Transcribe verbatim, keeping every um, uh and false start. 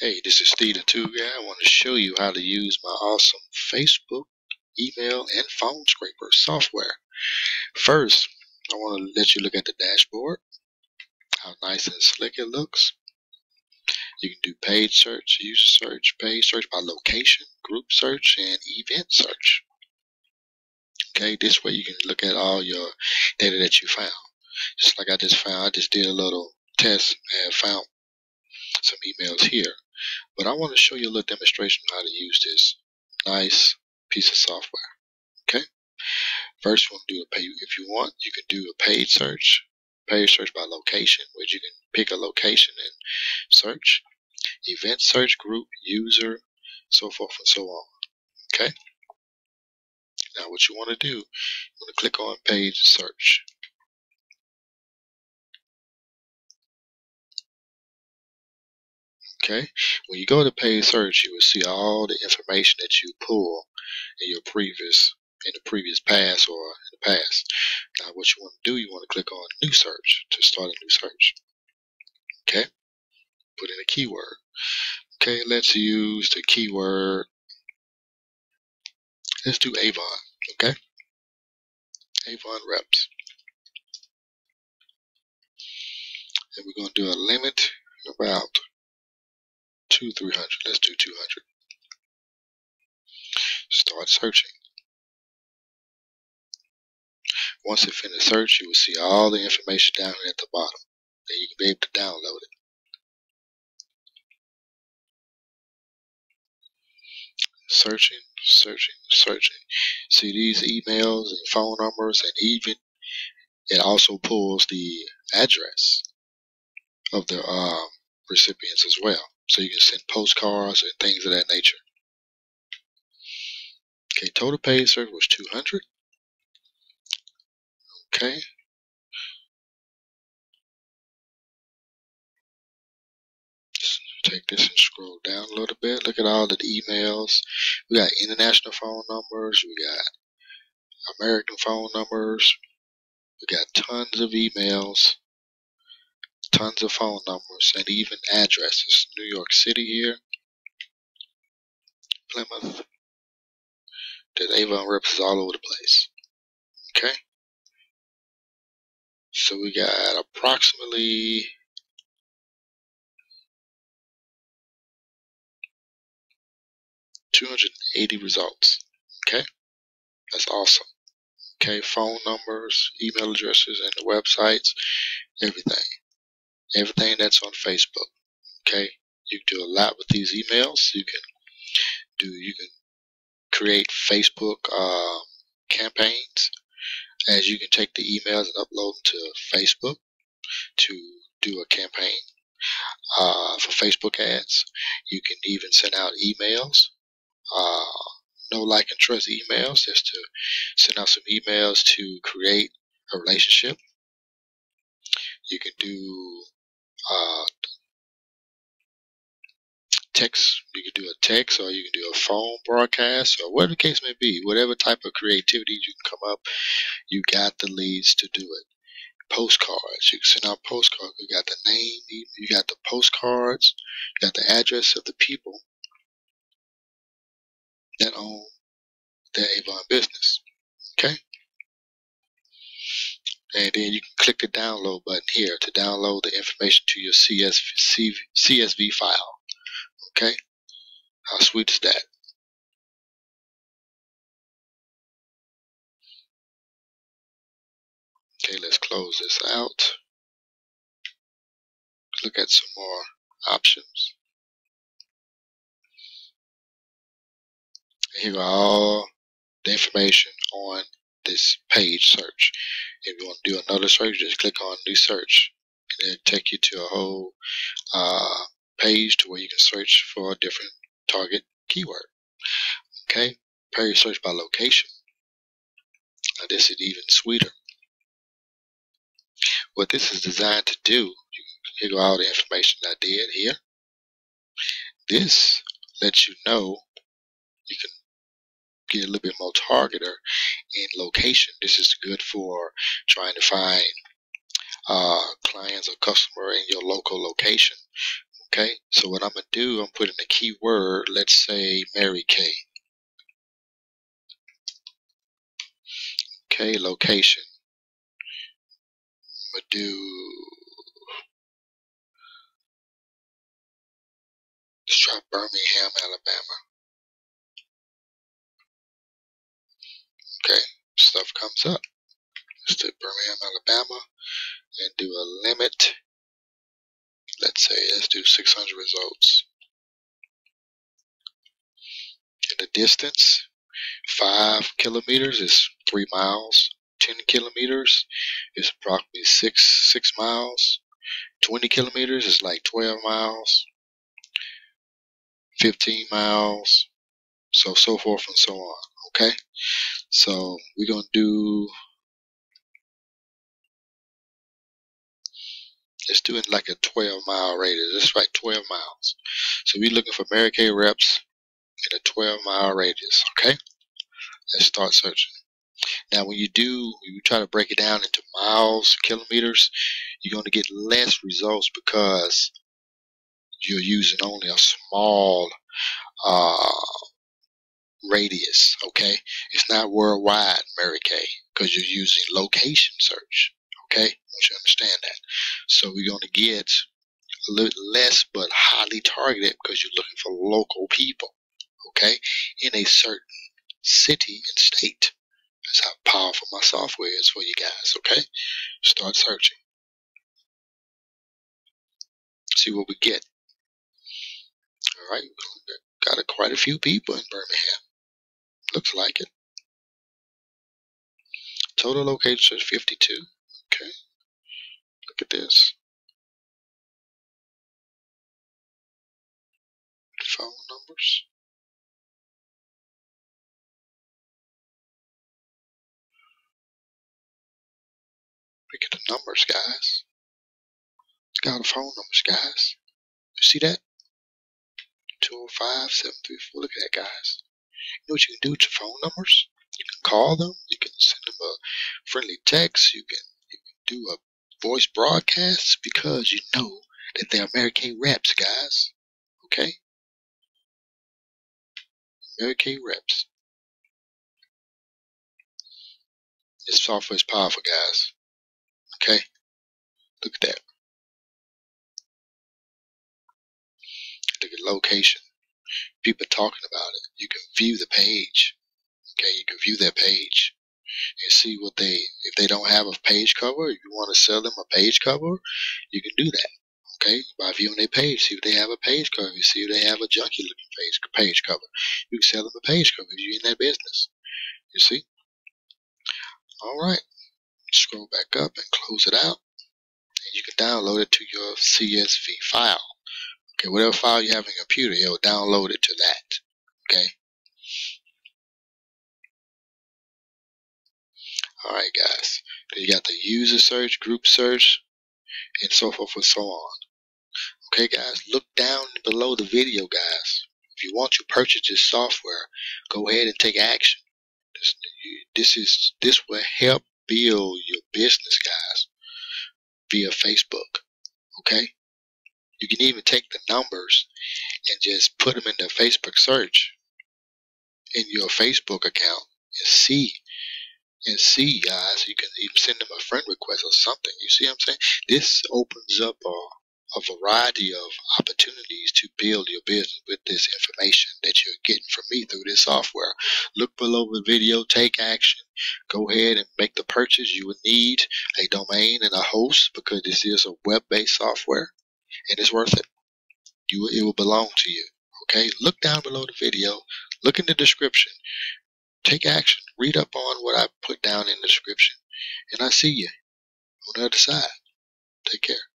Hey, this is Steve da Tool Guy. I want to show you how to use my awesome Facebook, email, and phone scraper software. First, I want to let you look at the dashboard, how nice and slick it looks. You can do page search, user search, page search by location, group search, and event search. Okay, this way you can look at all your data that you found. Just like I just found, I just did a little test and found some emails here, but I want to show you a little demonstration of how to use this nice piece of software. Okay, first we'll do a page. If you want, you can do a page search, page search by location, which you can pick a location and search, event search, group, user, so forth and so on. Okay, now what you want to do, you want to click on page search. Okay, when you go to page search, you will see all the information that you pull in your previous, in the previous pass or in the past. Now, what you want to do, you want to click on new search to start a new search. Okay, put in a keyword. Okay, let's use the keyword. Let's do Avon. Okay, Avon reps, and we're going to do a limit about two, three hundred. Let's do two hundred. Start searching. Once it finishes search, you will see all the information down here at the bottom. Then you can be able to download it. Searching, searching, searching. See these emails and phone numbers, and even it also pulls the address of the um, recipients as well. So you can send postcards and things of that nature. Okay, total page search was two hundred. Okay. Just take this and scroll down a little bit. Look at all of the emails. We got international phone numbers. We got American phone numbers. We got tons of emails, tons of phone numbers, and even addresses. New York City here, Plymouth. There's Avon reps all over the place. Okay, so we got approximately two hundred eighty results. Okay, that's awesome. Okay, phone numbers, email addresses, and the websites, everything. Everything that's on Facebook. Okay, you can do a lot with these emails. You can do, you can create Facebook uh, campaigns, as you can take the emails and upload them to Facebook to do a campaign uh, for Facebook ads. You can even send out emails, uh, no like and trust emails, just to send out some emails to create a relationship. You can do Uh, text, you can do a text, or you can do a phone broadcast, or whatever the case may be. Whatever type of creativity you can come up, you got the leads to do it. Postcards, you can send out postcards. You got the name, you got the postcards, you got the address of the people that own their Avon business. Okay, and then you can click the download button here to download the information to your C S V file. Okay, how sweet is that? Okay, let's close this out. Look at some more options. Here are all the information on this page search. If you want to do another search, just click on new search, and it'll take you to a whole uh, page to where you can search for a different target keyword. Okay, page search by location. Now this is even sweeter. What this is designed to do, here go all the information I did here. This lets you know you can get a little bit more targeted in location. This is good for trying to find uh, clients or customer in your local location. Okay, so what I'm going to do, I'm putting a keyword, let's say Mary Kay. Okay, location. I'm going to do, let's try Birmingham, Alabama. Okay, stuff comes up. Let's do Birmingham, Alabama, and do a limit. Let's say, let's do six hundred results. And the distance, five kilometers is three miles. ten kilometers is approximately six, six miles. twenty kilometers is like twelve miles. fifteen miles, so so forth and so on, okay? So we're going to do, let's do it like a twelve mile radius. It's like twelve miles. So we're looking for Mary Kay reps in a twelve mile radius, okay? Let's start searching. Now when you do, you try to break it down into miles, kilometers, you're going to get less results because you're using only a small uh, radius, okay? It's not worldwide, Mary Kay, because you're using location search, okay? I want you to understand that. So we're going to get a little less but highly targeted because you're looking for local people, okay? In a certain city and state. That's how powerful my software is for you guys, okay? Start searching. See what we get. All right, got a, quite a few people in Birmingham. Looks like it. Total locations is fifty-two. Okay, look at this. Phone numbers. Look at the numbers, guys. It's got the phone numbers, guys. You see that? two oh five, seven three four. Look at that, guys. You know what you can do with your phone numbers? You can call them. You can send them a friendly text. You can, you can do a voice broadcast because you know that they're Mary Kay reps, guys. Okay? Mary Kay reps. This software is powerful, guys. Okay? Look at that. Look at location. People talking about it. You can view the page. Okay, you can view their page and see what they. If they don't have a page cover, if you want to sell them a page cover, you can do that. Okay, by viewing their page, see if they have a page cover. See if they have a junky-looking page page cover. You can sell them a page cover if you're in that business. You see. All right. Scroll back up and close it out, and you can download it to your C S V file. Okay, whatever file you have in your computer, it will download it to that. Okay. All right, guys. So you got the user search, group search, and so forth and so on. Okay, guys. Look down below the video, guys. If you want to purchase this software, go ahead and take action. This, this is this will help build your business, guys, via Facebook. Okay. You can even take the numbers and just put them into Facebook search in your Facebook account and see, and see, guys. You can even send them a friend request or something. You see what I'm saying? This opens up a, a variety of opportunities to build your business with this information that you're getting from me through this software. Look below the video. Take action. Go ahead and make the purchase. You will need a domain and a host because this is a web-based software. And it's worth it. You, it will belong to you. Okay? Look down below the video. Look in the description. Take action. Read up on what I put down in the description. And I see you on the other side. Take care.